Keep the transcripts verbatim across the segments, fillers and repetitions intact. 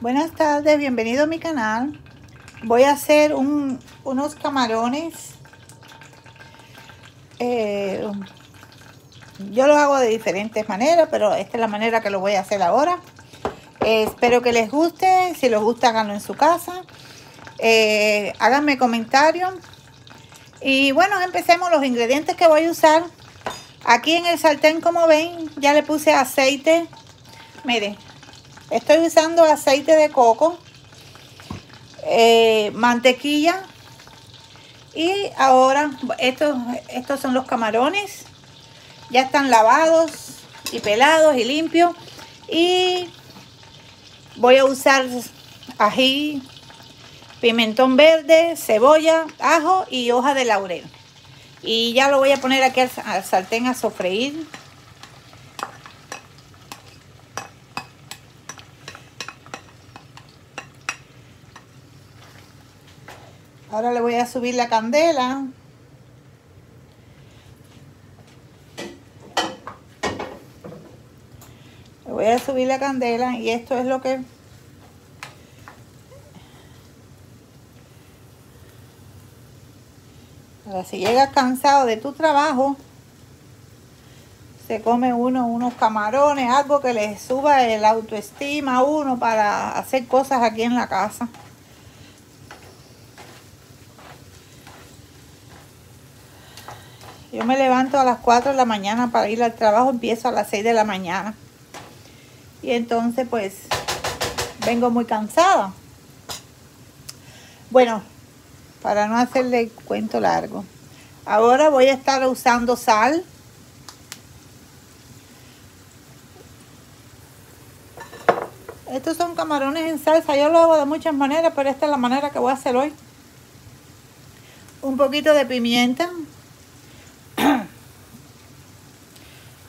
Buenas tardes, bienvenido a mi canal. Voy a hacer un, unos camarones. Eh, yo los hago de diferentes maneras, pero esta es la manera que lo voy a hacer ahora. Eh, espero que les guste. Si les gusta, háganlo en su casa. Eh, háganme comentarios. Y bueno, empecemos los ingredientes que voy a usar. Aquí en el sartén, como ven, ya le puse aceite. Miren. Estoy usando aceite de coco, eh, mantequilla y ahora estos, estos son los camarones. Ya están lavados y pelados y limpios. Y voy a usar ají, pimentón verde, cebolla, ajo y hoja de laurel. Y ya lo voy a poner aquí al, al sartén a sofreír. Ahora le voy a subir la candela. Le voy a subir la candela y esto es lo que... Ahora, si llegas cansado de tu trabajo, se come uno unos camarones, algo que le suba el autoestima a uno para hacer cosas aquí en la casa. Yo me levanto a las cuatro de la mañana para ir al trabajo, empiezo a las seis de la mañana. Y entonces pues vengo muy cansada. Bueno, para no hacerle el cuento largo. Ahora voy a estar usando sal. Estos son camarones en salsa. Yo lo hago de muchas maneras, pero esta es la manera que voy a hacer hoy. Un poquito de pimienta.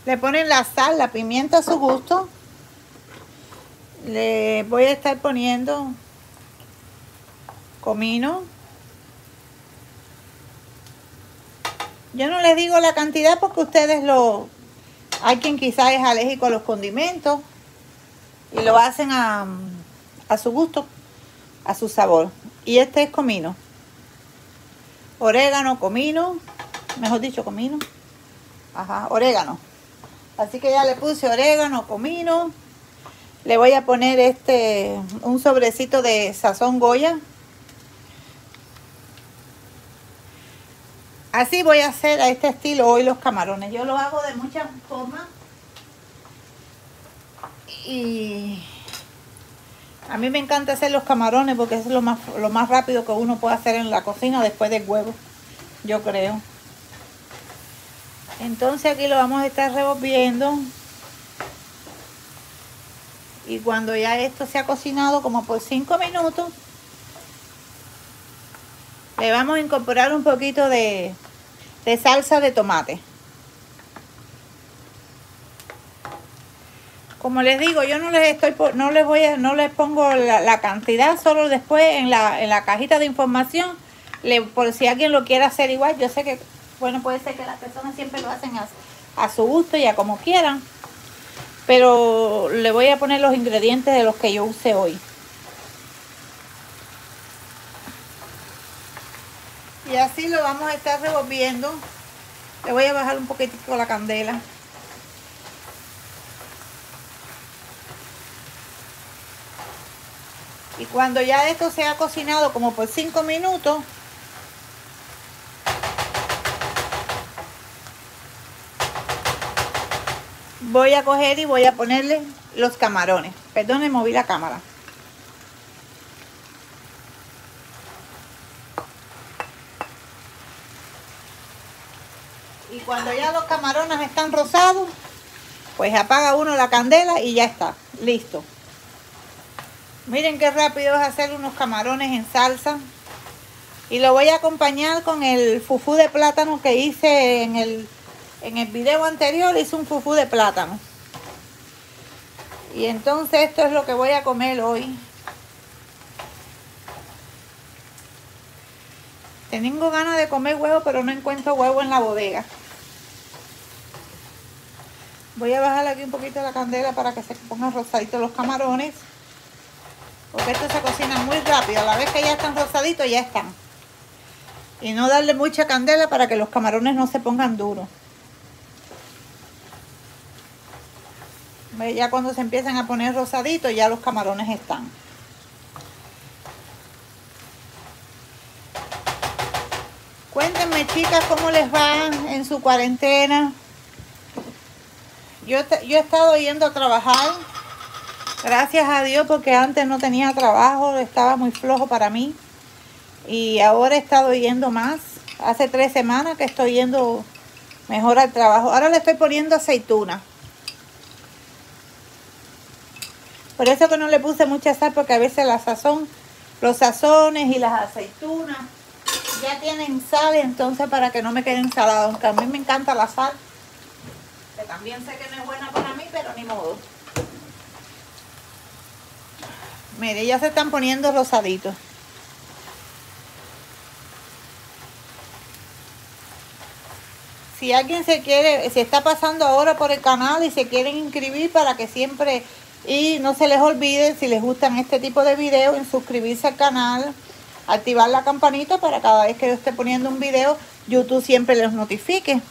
Le ponen la sal, la pimienta a su gusto. Le voy a estar poniendo comino. Yo no les digo la cantidad porque ustedes lo... Hay quien quizás es alérgico a los condimentos y lo hacen a, a su gusto, a su sabor. Y este es comino. Orégano, comino. Mejor dicho, comino. Ajá, orégano. Así que ya le puse orégano, comino. Le voy a poner este un sobrecito de sazón Goya. Así voy a hacer a este estilo hoy los camarones. Yo lo hago de muchas formas. Y a mí me encanta hacer los camarones porque es lo más, lo más rápido que uno puede hacer en la cocina después del huevo, yo creo. Entonces aquí lo vamos a estar revolviendo. Y cuando ya esto se ha cocinado como por cinco minutos, le vamos a incorporar un poquito de, de salsa de tomate. Como les digo, yo no les estoy no les voy a, no les pongo la, la cantidad, solo después en la, en la cajita de información, le, por si alguien lo quiere hacer igual. Yo sé que bueno, puede ser que las personas siempre lo hacen a, a su gusto y a como quieran. Pero le voy a poner los ingredientes de los que yo usé hoy. Y así lo vamos a estar revolviendo. Le voy a bajar un poquitico la candela. Y cuando ya esto se ha cocinado como por cinco minutos... Voy a coger y voy a ponerle los camarones. Perdón, me moví la cámara. Y cuando ya los camarones están rosados, pues apaga uno la candela y ya está, listo. Miren qué rápido es hacer unos camarones en salsa. Y lo voy a acompañar con el fufú de plátano que hice en el... En el video anterior hice un fufú de plátano. Y entonces esto es lo que voy a comer hoy. Tengo ganas de comer huevo, pero no encuentro huevo en la bodega. Voy a bajar aquí un poquito la candela para que se pongan rosaditos los camarones. porque esto se cocina muy rápido. A la vez que ya están rosaditos, ya están. Y no darle mucha candela para que los camarones no se pongan duros. Ya cuando se empiezan a poner rosaditos, ya los camarones están. Cuéntenme, chicas, cómo les va en su cuarentena. Yo, yo he estado yendo a trabajar, gracias a Dios, porque antes no tenía trabajo, estaba muy flojo para mí. Y ahora he estado yendo más. Hace tres semanas que estoy yendo mejor al trabajo. Ahora le estoy poniendo aceituna. Por eso que no le puse mucha sal, porque a veces la sazón, los sazones y las aceitunas ya tienen sal, entonces para que no me queden salados. Aunque a mí me encanta la sal, que también sé que no es buena para mí, pero ni modo. Mire, ya se están poniendo rosaditos. Si alguien se quiere, si está pasando ahora por el canal y se quieren inscribir para que siempre, y no se les olvide, si les gustan este tipo de videos, en suscribirse al canal, activar la campanita para cada vez que yo esté poniendo un video, YouTube siempre les notifique.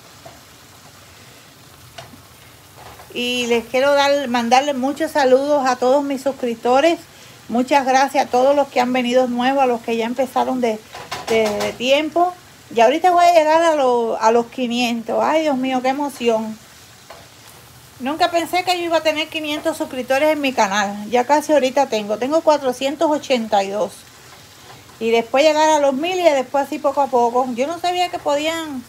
Y les quiero dar, mandarles muchos saludos a todos mis suscriptores. Muchas gracias a todos los que han venido nuevos, a los que ya empezaron de, de, de tiempo. Y ahorita voy a llegar a, lo, a los quinientos. Ay, Dios mío, qué emoción. Nunca pensé que yo iba a tener quinientos suscriptores en mi canal. Ya casi ahorita tengo. Tengo cuatrocientos ochenta y dos. Y después llegar a los mil y después así poco a poco. Yo no sabía que podían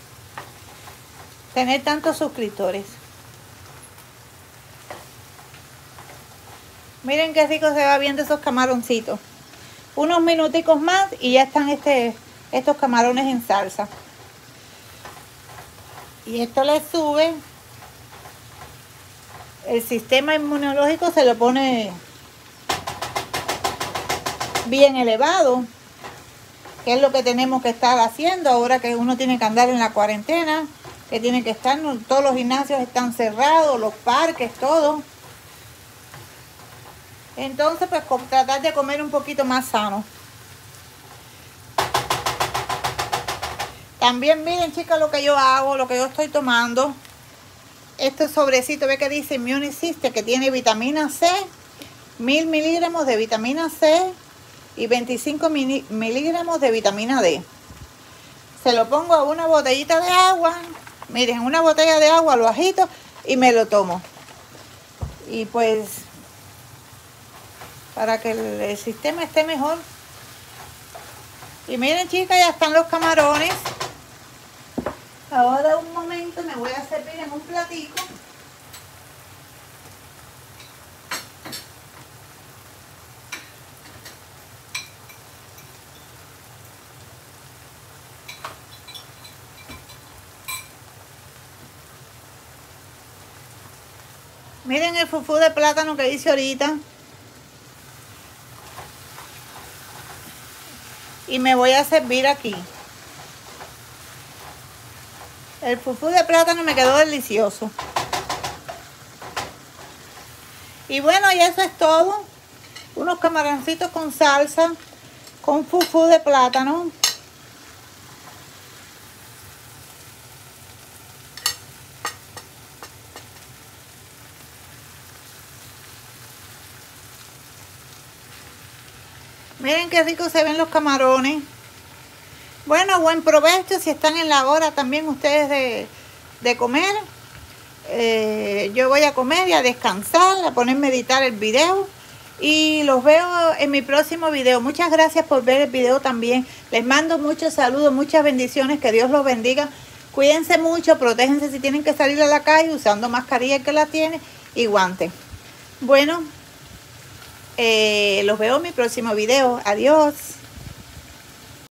tener tantos suscriptores. Miren qué rico se va viendo esos camaroncitos. Unos minuticos más y ya están este... estos camarones en salsa. Y esto le sube el sistema inmunológico, se lo pone bien elevado, que es lo que tenemos que estar haciendo ahora que uno tiene que andar en la cuarentena, que tiene que estar, todos los gimnasios están cerrados, los parques, todo. Entonces, pues tratar de comer un poquito más sano. También miren, chicas, lo que yo hago, lo que yo estoy tomando. Este sobrecito, ve que dice Munisiste, que tiene vitamina C, mil miligramos de vitamina C y veinticinco miligramos de vitamina D. Se lo pongo a una botellita de agua. Miren, una botella de agua lo agito y me lo tomo. Y pues, para que el sistema esté mejor. Y miren, chicas, ya están los camarones. Ahora un momento me voy a servir en un platico. Miren el fufú de plátano que hice ahorita. Y me voy a servir aquí. El fufú de plátano me quedó delicioso. Y bueno, y eso es todo. Unos camaroncitos con salsa, con fufú de plátano. Miren qué rico se ven los camarones. Bueno, buen provecho si están en la hora también ustedes de, de comer. Eh, yo voy a comer y a descansar, a ponerme a editar el video. Y los veo en mi próximo video. Muchas gracias por ver el video también. Les mando muchos saludos, muchas bendiciones. Que Dios los bendiga. Cuídense mucho, protéjense si tienen que salir a la calle, usando mascarilla que la tiene y guantes. Bueno, eh, los veo en mi próximo video. Adiós.